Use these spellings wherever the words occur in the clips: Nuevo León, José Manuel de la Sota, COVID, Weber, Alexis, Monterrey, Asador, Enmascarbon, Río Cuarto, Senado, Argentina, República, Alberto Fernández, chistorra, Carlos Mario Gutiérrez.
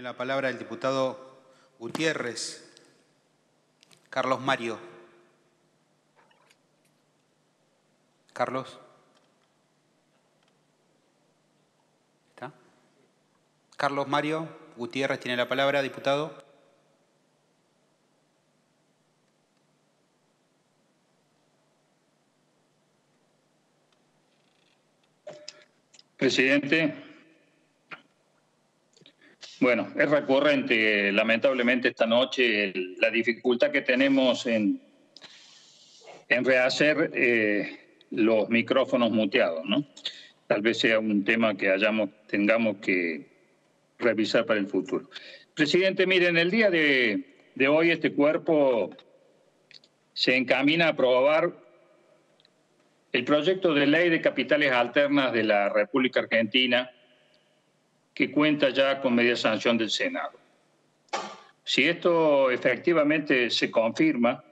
Tiene la palabra el diputado Gutiérrez, Carlos Mario. Carlos. ¿Está? Carlos Mario Gutiérrez tiene la palabra, diputado. Presidente, bueno, es recurrente, lamentablemente, esta noche la dificultad que tenemos en rehacer los micrófonos muteados, ¿no? Tal vez sea un tema que tengamos que revisar para el futuro. Presidente, miren, el día de hoy este cuerpo se encamina a aprobar el proyecto de ley de capitales alternas de la República Argentina, que cuenta ya con media sanción del Senado. Si esto efectivamente se confirma,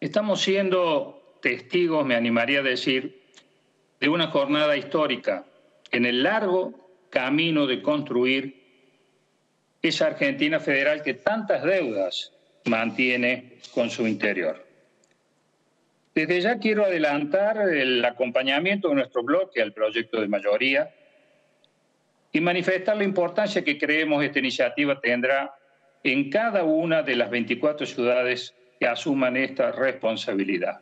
estamos siendo testigos, me animaría a decir, de una jornada histórica en el largo camino de construir esa Argentina federal que tantas deudas mantiene con su interior. Desde ya quiero adelantar el acompañamiento de nuestro bloque al proyecto de mayoría y manifestar la importancia que creemos esta iniciativa tendrá en cada una de las 24 ciudades que asuman esta responsabilidad.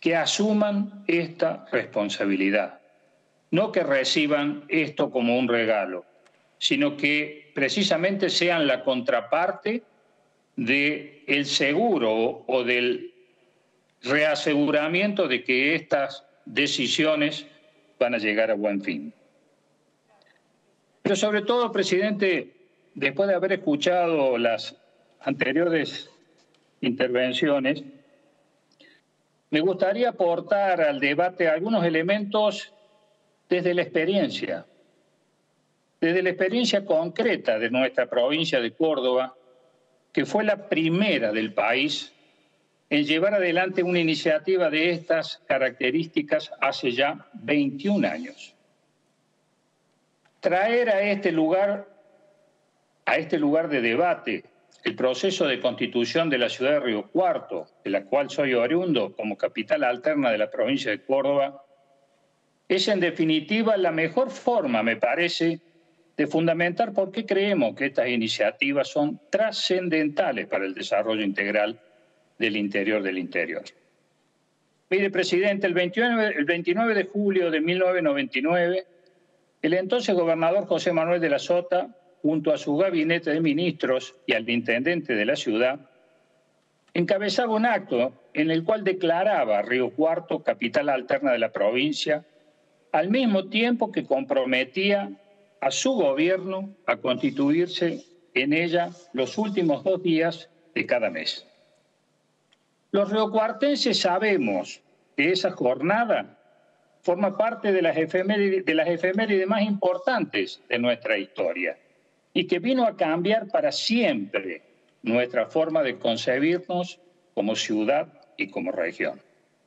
Que asuman esta responsabilidad. No que reciban esto como un regalo, sino que precisamente sean la contraparte del seguro o del reaseguramiento de que estas decisiones van a llegar a buen fin. Pero sobre todo, presidente, después de haber escuchado las anteriores intervenciones, me gustaría aportar al debate algunos elementos desde la experiencia concreta de nuestra provincia de Córdoba, que fue la primera del país en llevar adelante una iniciativa de estas características hace ya 21 años. Traer a este lugar de debate, el proceso de constitución de la ciudad de Río Cuarto, de la cual soy oriundo como capital alterna de la provincia de Córdoba, es en definitiva la mejor forma, me parece, de fundamentar por qué creemos que estas iniciativas son trascendentales para el desarrollo integral del interior del interior. Mire, presidente, el 29 de julio de 1999, el entonces gobernador José Manuel de la Sota, junto a su gabinete de ministros y al intendente de la ciudad, encabezaba un acto en el cual declaraba a Río Cuarto capital alterna de la provincia, al mismo tiempo que comprometía a su gobierno a constituirse en ella los últimos 2 días de cada mes. Los riocuartenses sabemos que esa jornada forma parte de las efemérides más importantes de nuestra historia y que vino a cambiar para siempre nuestra forma de concebirnos como ciudad y como región.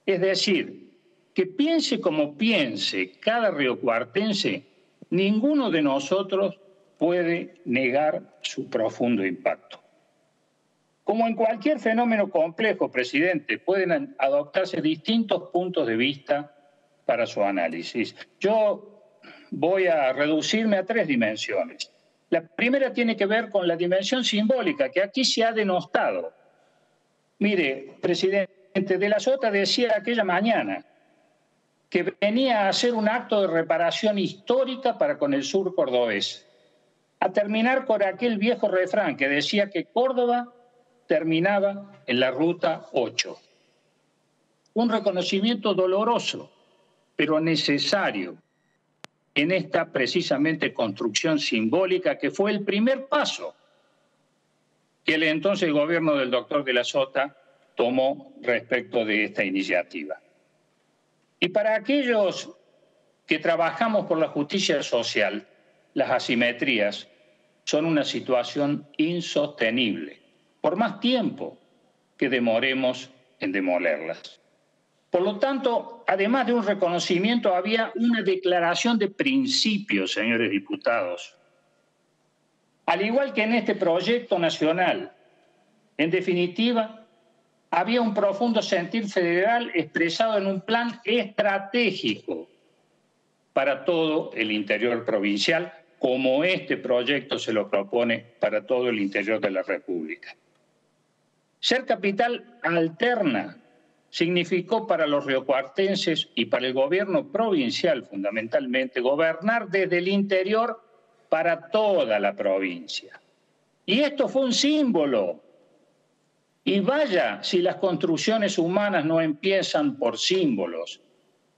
Es decir, que piense como piense cada riocuartense, ninguno de nosotros puede negar su profundo impacto. Como en cualquier fenómeno complejo, presidente, pueden adoptarse distintos puntos de vista para su análisis. Yo voy a reducirme a 3 dimensiones. La primera tiene que ver con la dimensión simbólica, que aquí se ha denostado. Mire, presidente, de la Sota decía aquella mañana que venía a hacer un acto de reparación histórica para con el sur cordobés, a terminar con aquel viejo refrán que decía que Córdoba terminaba en la ruta 8. Un reconocimiento doloroso, pero necesario, en esta precisamente construcción simbólica que fue el primer paso que el entonces gobierno del doctor de la Sota tomó respecto de esta iniciativa. Y para aquellos que trabajamos por la justicia social, las asimetrías son una situación insostenible, por más tiempo que demoremos en demolerlas. Por lo tanto, además de un reconocimiento, había una declaración de principios, señores diputados, al igual que en este proyecto nacional. En definitiva, había un profundo sentir federal expresado en un plan estratégico para todo el interior provincial, como este proyecto se lo propone para todo el interior de la República. Ser capital alterna significó para los riocuartenses y para el gobierno provincial, fundamentalmente, gobernar desde el interior para toda la provincia. Y esto fue un símbolo. Y vaya si las construcciones humanas no empiezan por símbolos.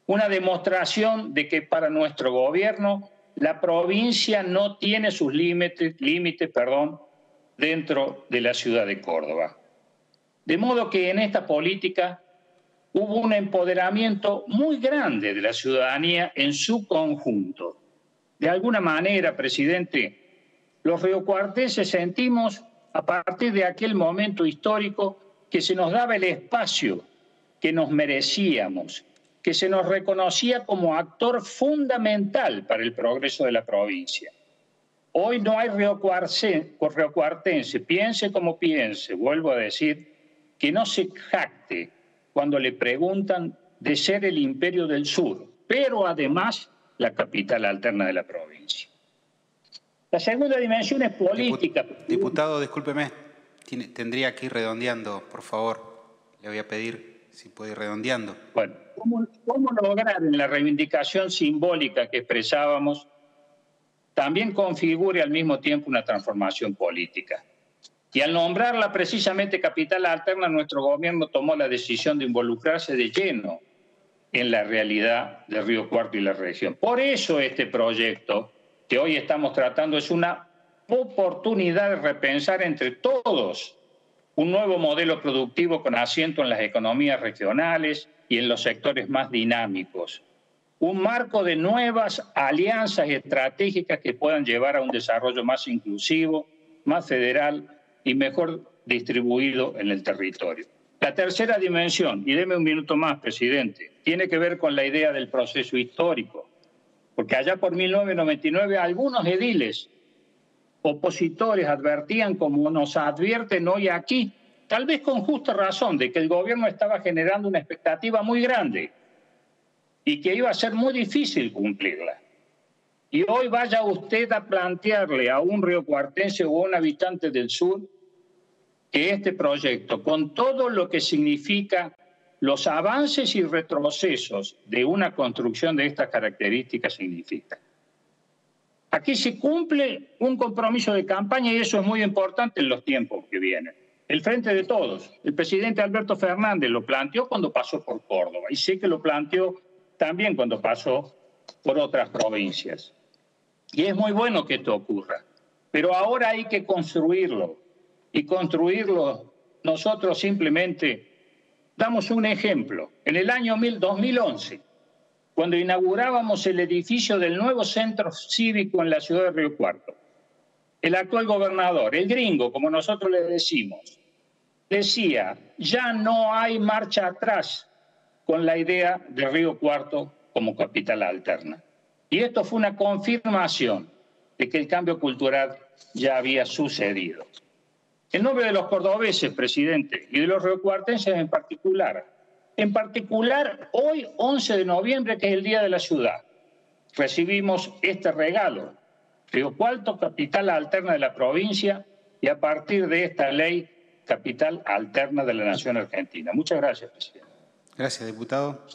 Una demostración de que para nuestro gobierno la provincia no tiene sus límites, dentro de la ciudad de Córdoba. De modo que en esta política hubo un empoderamiento muy grande de la ciudadanía en su conjunto. De alguna manera, presidente, los riocuartenses sentimos a partir de aquel momento histórico que se nos daba el espacio que nos merecíamos, que se nos reconocía como actor fundamental para el progreso de la provincia. Hoy no hay riocuartense, piense como piense, vuelvo a decir, que no se jacte cuando le preguntan de ser el imperio del sur, pero además la capital alterna de la provincia. La segunda dimensión es política. Diputado, discúlpeme, tendría que ir redondeando, por favor. Le voy a pedir si puede ir redondeando. Bueno, ¿cómo lograr en la reivindicación simbólica que expresábamos también configure al mismo tiempo una transformación política? Y al nombrarla precisamente capital alterna, nuestro gobierno tomó la decisión de involucrarse de lleno en la realidad de Río Cuarto y la región. Por eso este proyecto que hoy estamos tratando es una oportunidad de repensar entre todos un nuevo modelo productivo con asiento en las economías regionales y en los sectores más dinámicos. Un marco de nuevas alianzas estratégicas que puedan llevar a un desarrollo más inclusivo, más federal y mejor distribuido en el territorio. La tercera dimensión, y deme un minuto más, presidente, tiene que ver con la idea del proceso histórico. Porque allá por 1999 algunos ediles opositores advertían, como nos advierten hoy aquí, tal vez con justa razón, de que el gobierno estaba generando una expectativa muy grande y que iba a ser muy difícil cumplirla. Y hoy vaya usted a plantearle a un riocuartense o a un habitante del sur que este proyecto, con todo lo que significa los avances y retrocesos de una construcción de estas características, significa. Aquí se cumple un compromiso de campaña y eso es muy importante en los tiempos que vienen. El Frente de Todos, el presidente Alberto Fernández lo planteó cuando pasó por Córdoba y sé que lo planteó también cuando pasó por otras provincias. Y es muy bueno que esto ocurra, pero ahora hay que construirlo y construirlo nosotros simplemente. Damos un ejemplo. En el año 2011, cuando inaugurábamos el edificio del nuevo centro cívico en la ciudad de Río Cuarto, el actual gobernador, el gringo, como nosotros le decimos, decía, ya no hay marcha atrás con la idea de Río Cuarto como capital alterna. Y esto fue una confirmación de que el cambio cultural ya había sucedido. En nombre de los cordobeses, presidente, y de los riocuartenses en particular hoy, 11 de noviembre, que es el Día de la Ciudad, recibimos este regalo, Río Cuarto, capital alterna de la provincia, y a partir de esta ley, capital alterna de la nación argentina. Muchas gracias, presidente. Gracias, diputado.